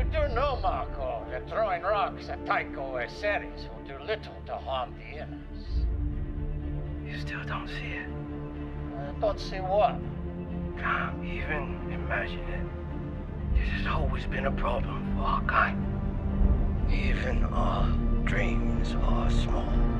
You do know, Marco, that throwing rocks at Tycho Aceres will do little to harm the Inaros. You still don't see it? Don't see what? Can't even imagine it. This has always been a problem for our kind. Even our dreams are small.